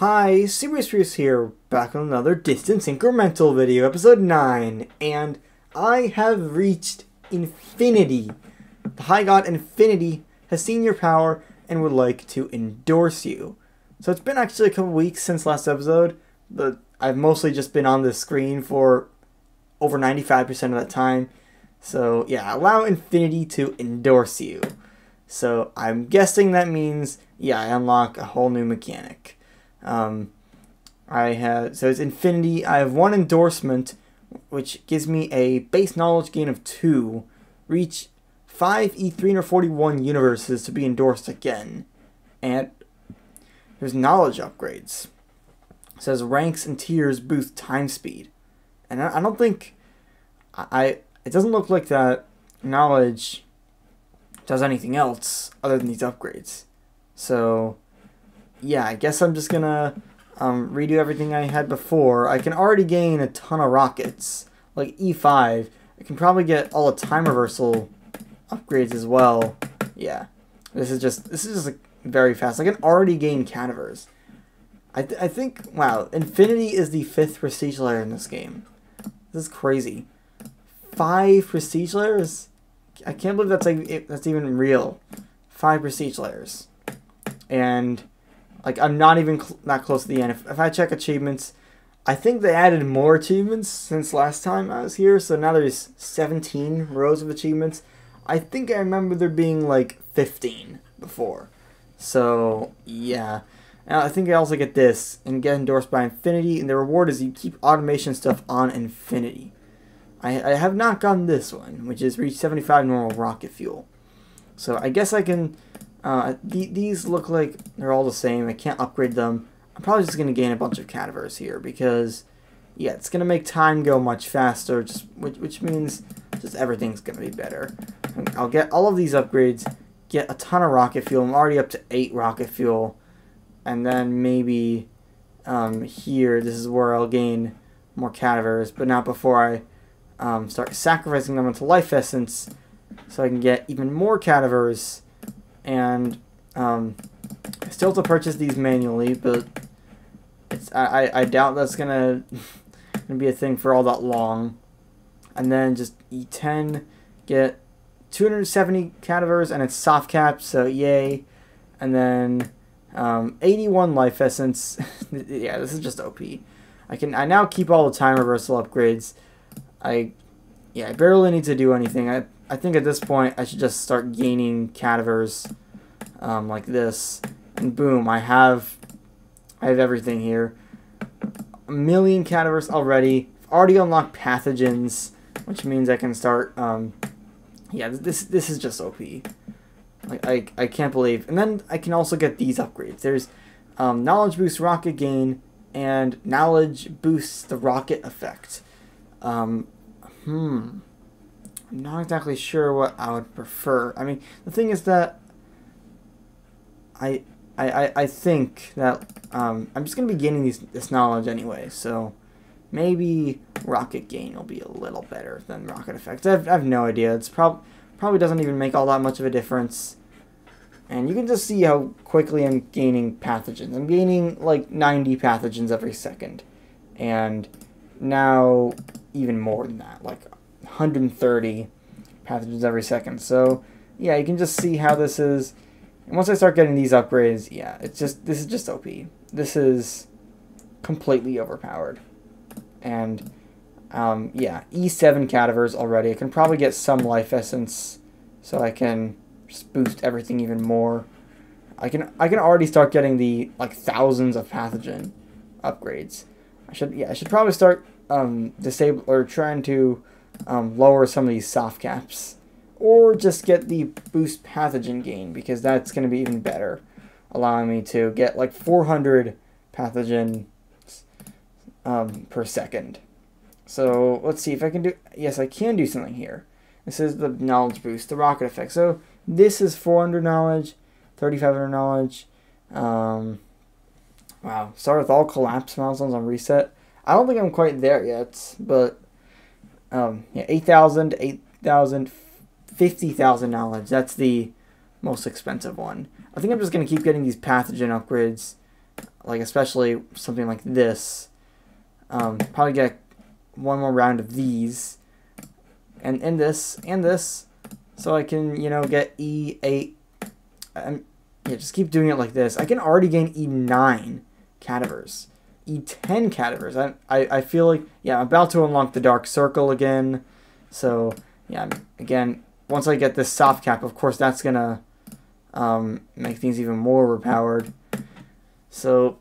Hi, Super Spruce here, back on another Distance Incremental video, episode 9, and I have reached Infinity. The High God Infinity has seen your power and would like to endorse you. So it's been actually a couple weeks since last episode, but I've mostly just been on the screen for over 95% of that time. So yeah, allow Infinity to endorse you. So I'm guessing that means, yeah, I unlock a whole new mechanic. So it's Infinity. I have one endorsement, which gives me a base knowledge gain of 2, reach 5E341 universes to be endorsed again, and there's knowledge upgrades. It says ranks and tiers boost time speed, and I don't think it doesn't look like that knowledge does anything else other than these upgrades. So yeah, I guess I'm just gonna redo everything I had before. I can already gain a ton of rockets, like E5. I can probably get all the time reversal upgrades as well. Yeah, this is just like, very fast. I can already gain cadavers. I think, wow, Infinity is the 5th prestige layer in this game. This is crazy. 5 prestige layers? I can't believe that's like that's even real. 5 prestige layers, and like, I'm not even that close to the end. If I check achievements, I think they added more achievements since last time I was here. So now there's 17 rows of achievements. I think I remember there being like 15 before. So yeah. Now I think I also get this and get endorsed by Infinity. And the reward is you keep automation stuff on Infinity. I have not gotten this one, which is reach 75 normal rocket fuel. So I guess I can... these look like they're all the same. I can't upgrade them. I'm probably just going to gain a bunch of cadavers here because, yeah, it's going to make time go much faster, which means just everything's going to be better. I'll get all of these upgrades, get a ton of rocket fuel. I'm already up to 8 rocket fuel. And then maybe here, this is where I'll gain more cadavers, but not before I start sacrificing them into life essence so I can get even more cadavers. And I still have to purchase these manually, but it's, I doubt that's gonna be a thing for all that long. And then just E10, get 270 cadavers, and it's soft cap, so yay. And then 81 life essence. Yeah, this is just OP. I now keep all the time reversal upgrades. I barely need to do anything. I think at this point I should just start gaining cadavers like this, and boom, I have everything here. 1 million cadavers already. I've already unlocked pathogens, which means I can start. Yeah, this is just OP. Like I can't believe. And then I can also get these upgrades. There's knowledge boost rocket gain, and knowledge boosts the rocket effect. I'm not exactly sure what I would prefer. I mean, the thing is that I think that I'm just gonna be gaining this knowledge anyway, so maybe rocket gain will be a little better than rocket effects. I have no idea. It's probably doesn't even make all that much of a difference. And you can just see how quickly I'm gaining pathogens. I'm gaining like 90 pathogens every second, and now even more than that, like 130 pathogens every second. So yeah, you can just see how this is. And once I start getting these upgrades, yeah, this is just OP. This is completely overpowered. And yeah, E7 cadavers already. I can probably get some life essence, so I can just boost everything even more. I can already start getting the like thousands of pathogen upgrades. I should probably start disable or trying to lower some of these soft caps, or just get the boost pathogen gain, because that's going to be even better, allowing me to get like 400 pathogens per second. So let's see if I can do, yes, I can do something here. This is the knowledge boost, the rocket effect. So this is 400 knowledge, 3,500 knowledge. Wow, start with all collapse milestones on reset. I don't think I'm quite there yet, but yeah, 8,000, 8,000, 50,000 knowledge. That's the most expensive one. I think I'm just going to keep getting these pathogen upgrades. like especially something like this. Probably get one more round of these, and this, so I can, you know, get E8. Yeah, just keep doing it like this. I can already gain E9 cadavers, E10 cadavers. I feel like, yeah, I'm about to unlock the Dark Circle again. So, yeah, again, once I get this soft cap, of course, that's going to make things even more overpowered. So,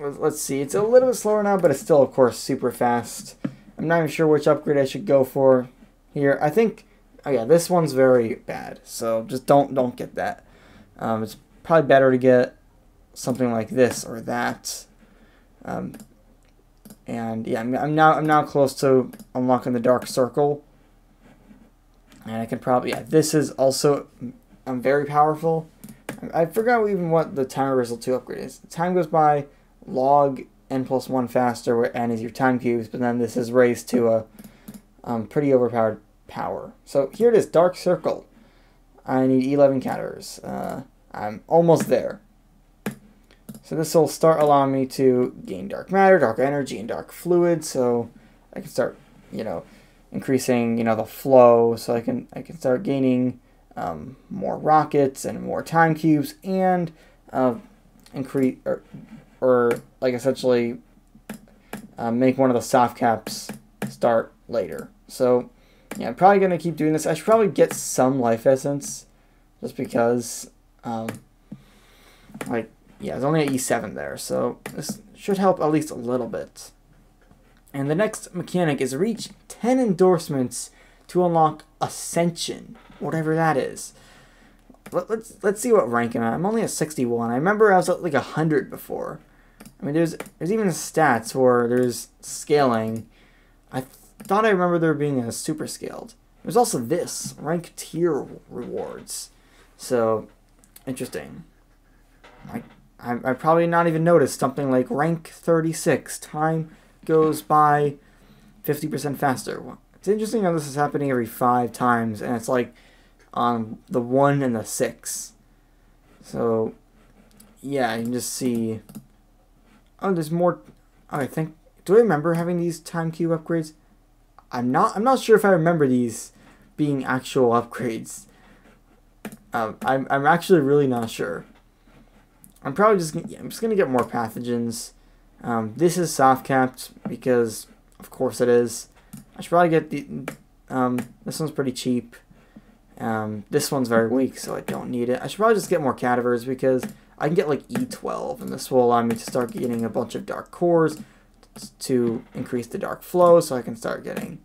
let's see. It's a little bit slower now, but it's still, of course, super fast. I'm not even sure which upgrade I should go for here. I think, oh, yeah, this one's very bad. So, just don't get that. It's probably better to get something like this or that. And yeah, I'm now close to unlocking the Dark Circle. And I can probably, yeah, this is also, I'm very powerful. I forgot even what the time reversal 2 upgrade is. Time goes by, log n+1 faster, where n is your time cubes, but then this is raised to a pretty overpowered power. So here it is, Dark Circle. I need 11 cadavers. I'm almost there. So this will start allowing me to gain dark matter, dark energy, and dark fluid. So I can start, you know, increasing, you know, the flow. So I can start gaining more rockets and more time cubes, and increase or like essentially make one of the soft caps start later. So. Yeah, I'm probably going to keep doing this. I should probably get some life essence, just because, like, yeah, it's only at E7 there, so this should help at least a little bit. And the next mechanic is reach 10 endorsements to unlock Ascension, whatever that is. Let's see what rank I'm at. I'm only at 61. I remember I was at, like, 100 before. I mean, there's even stats where there's scaling. I thought I remember there being a super scaled. There's also this, rank tier rewards. So, interesting. I probably not even noticed something like rank 36. Time goes by 50% faster. It's interesting how this is happening every 5 times, and it's like on the 1 and the 6. So, yeah, you can just see... Oh, there's more... Oh, I think... Do I remember having these time cube upgrades? I'm not sure if I remember these being actual upgrades. I'm actually really not sure. I'm probably just gonna, yeah, I'm just gonna get more pathogens. This is soft capped because of course it is. I should probably get the this one's pretty cheap. This one's very weak, so I don't need it. I should probably just get more cadavers because I can get like E12, and this will allow me to start getting a bunch of dark cores to increase the dark flow, so I can start getting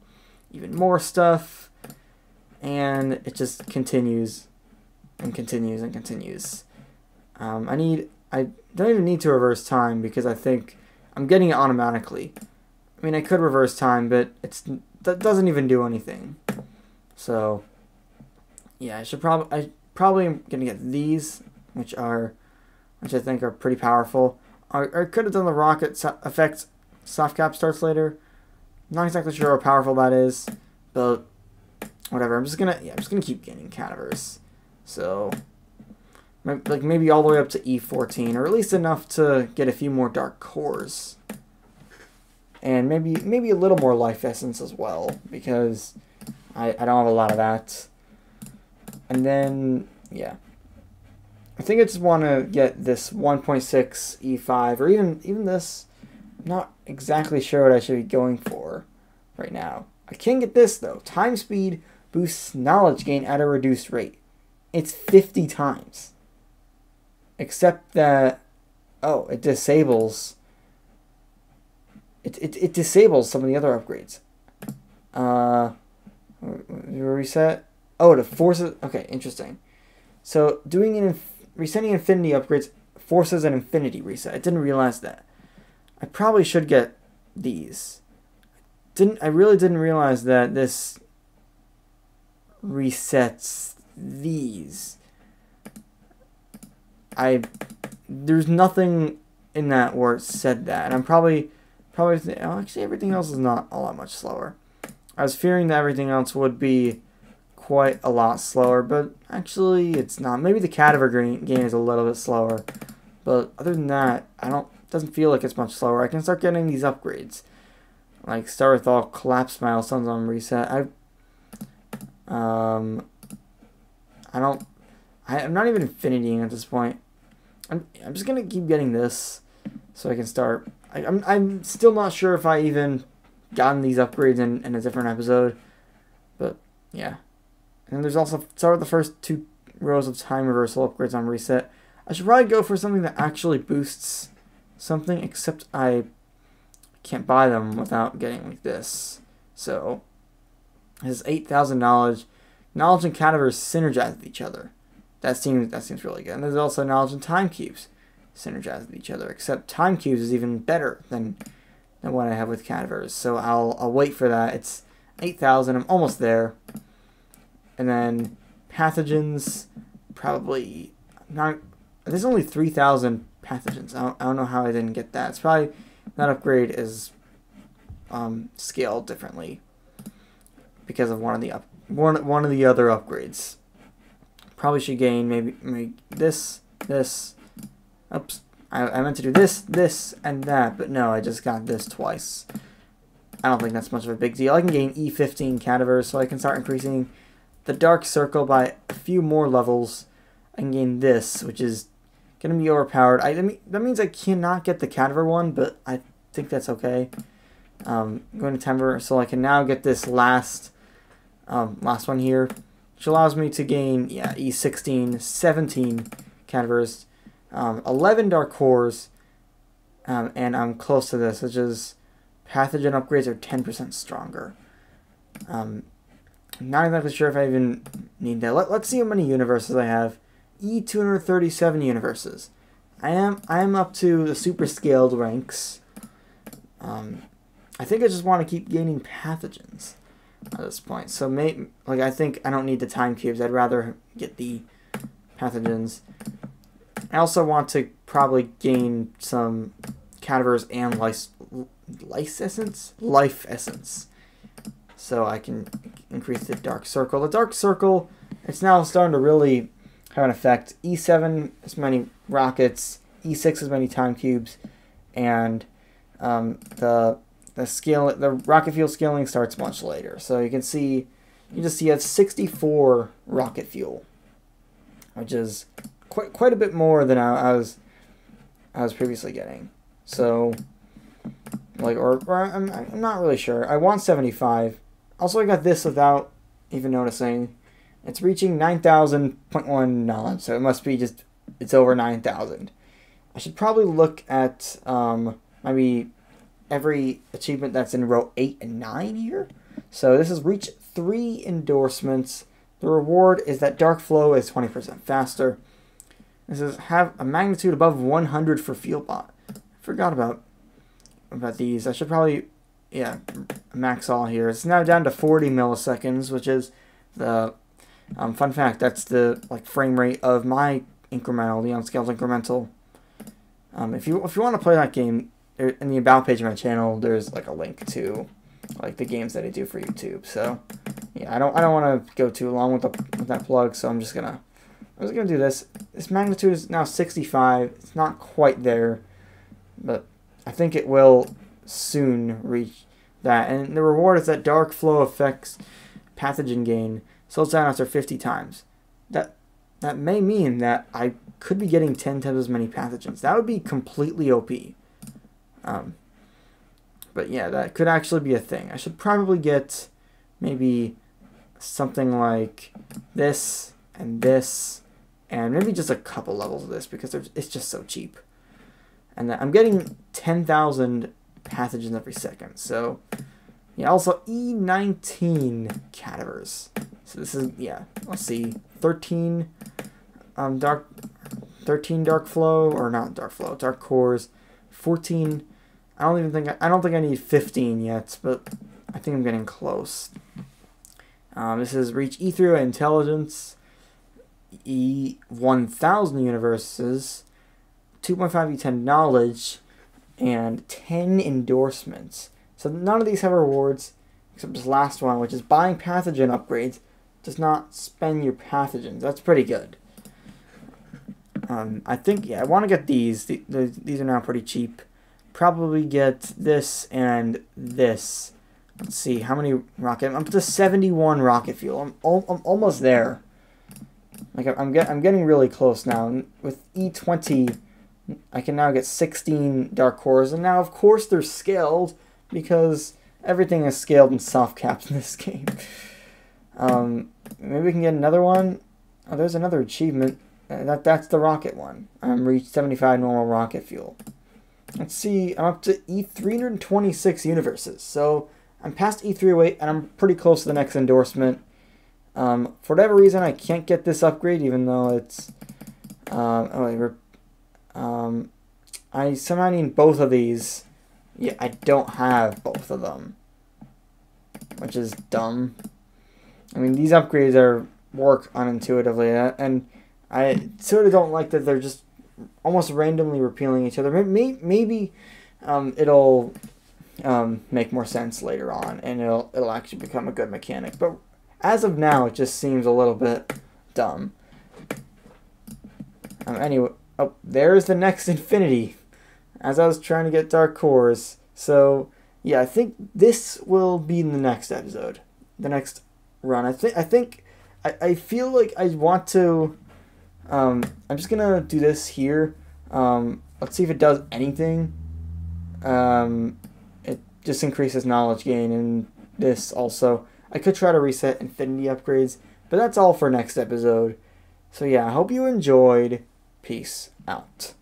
even more stuff, and it just continues and continues and continues. I don't even need to reverse time because I think I'm getting it automatically. I mean, I could reverse time, but that doesn't even do anything. So yeah, I probably am gonna get these, which I think are pretty powerful. I could have done the rocket effects. Soft cap starts later. Not exactly sure how powerful that is, but whatever. I'm just gonna keep gaining cadavers. So, like maybe all the way up to E14, or at least enough to get a few more dark cores, and maybe a little more life essence as well, because I don't have a lot of that. And then yeah, I think I just want to get this 1.6 E5, or even this. Not exactly sure what I should be going for right now. I can get this though. Time speed boosts knowledge gain at a reduced rate. It's 50 times. Except that, oh, it disables. It disables some of the other upgrades. Reset. Oh, it forces. Okay, interesting. So doing resetting Infinity upgrades forces an Infinity reset. I didn't realize that. I probably should get these. I really didn't realize that this resets these. There's nothing in that where it said that. And I'm probably oh, actually everything else is not all that much slower. I was fearing that everything else would be quite a lot slower, but actually it's not. Maybe the cadaver gain is a little bit slower, but other than that, I don't Doesn't feel like it's much slower. I can start getting these upgrades. Like start with all collapse milestones on reset. I'm not even infinitying at this point. I'm just gonna keep getting this so I can start. I'm still not sure if I even gotten these upgrades in a different episode, but yeah. And there's also start with the first two rows of time reversal upgrades on reset. I should probably go for something that actually boosts something, except I can't buy them without getting like this. So this is 8,000 knowledge. Knowledge and cadavers synergize with each other. That seems really good. And there's also knowledge and time cubes synergize with each other, except time cubes is even better than what I have with cadavers. So I'll wait for that. It's 8,000. I'm almost there. And then pathogens, probably not. There's only 3,000 pathogens. I don't know how I didn't get that. It's probably that upgrade is scaled differently because of one of the other upgrades. Probably should gain maybe this. Oops, I meant to do this, and that, but no, I just got this twice. I don't think that's much of a big deal. I can gain E15 cadavers, so I can start increasing the Dark Circle by a few more levels. I can gain this, which is going to be overpowered. That means I cannot get the cadaver one, but I think that's okay. I'm going to temper, so I can now get this last one here, which allows me to gain, yeah, E16, 17 cadavers, 11 dark cores, and I'm close to this, which is pathogen upgrades are 10% stronger. I'm not exactly sure if I even need that. Let's see how many universes I have. E237 universes. I am up to the super scaled ranks. I think I just want to keep gaining pathogens at this point. So maybe, like, I think I don't need the time cubes. I'd rather get the pathogens. I also want to probably gain some cadavers and life essence. So I can increase the Dark Circle. The Dark Circle, it's now starting to really have an effect. E7 as many rockets, E6 as many time cubes, and the rocket fuel scaling starts much later. So you can see, you have 64 rocket fuel, which is quite a bit more than I was previously getting. So like or I'm not really sure. I want 75. Also, I got this without even noticing. It's reaching 9,000.1 knowledge, so it must be just, it's over 9,000. I should probably look at maybe every achievement that's in row 8 and 9 here. So this is reach 3 endorsements. The reward is that dark flow is 20% faster. This is have a magnitude above 100 for fuel bot. I forgot about these. I should probably, yeah, max all here. It's now down to 40 milliseconds, which is the... fun fact, that's the frame rate of my incremental, the unscaled incremental. If you want to play that game, in the about page of my channel, there's a link to the games that I do for YouTube. So yeah, I don't want to go too long with that plug. So I'm just gonna do this. This magnitude is now 65. It's not quite there, but I think it will soon reach that. And the reward is that dark flow affects pathogen gain. Slows down after 50 times. That may mean that I could be getting 10 times as many pathogens. That would be completely OP. But yeah, that could actually be a thing. I should probably get maybe something like this, and maybe just a couple levels of this because it's just so cheap. And that I'm getting 10,000 pathogens every second. So yeah, also E19 cadavers. So this is, yeah, let's see, 13 dark cores, 14, I don't think I need 15 yet, but I think I'm getting close. This is reach E3 intelligence, E1000 universes, 2.5 E10 knowledge, and 10 endorsements. So none of these have rewards, except this last one, which is buying pathogen upgrades. Does not spend your pathogens. That's pretty good. I think, yeah, I want to get these. These are now pretty cheap. Probably get this and this. Let's see, how many rocket? I'm up to 71 rocket fuel. I'm almost there. Like I'm getting really close now. With E20, I can now get 16 dark cores, and now of course they're scaled because everything is scaled in soft caps in this game. Maybe we can get another one. Oh, there's another achievement. That's the rocket one. I'm reached 75 normal rocket fuel. Let's see. I'm up to E326 universes. So I'm past E308, and I'm pretty close to the next endorsement. For whatever reason, I can't get this upgrade, even though it's... I somehow need both of these. Yeah, I don't have both of them, which is dumb. I mean, these upgrades are work unintuitively, and I sort of don't like that they're just almost randomly repealing each other. Maybe it'll make more sense later on, and it'll actually become a good mechanic. But as of now, it just seems a little bit dumb. Anyway, oh, there's the next Infinity. As I was trying to get dark cores, so yeah, I think this will be in the next episode, the next run. I feel like I want to. I'm just gonna do this here. Let's see if it does anything. It just increases knowledge gain, and this also. I could try to reset Infinity upgrades, but that's all for next episode. So yeah, I hope you enjoyed. Peace out.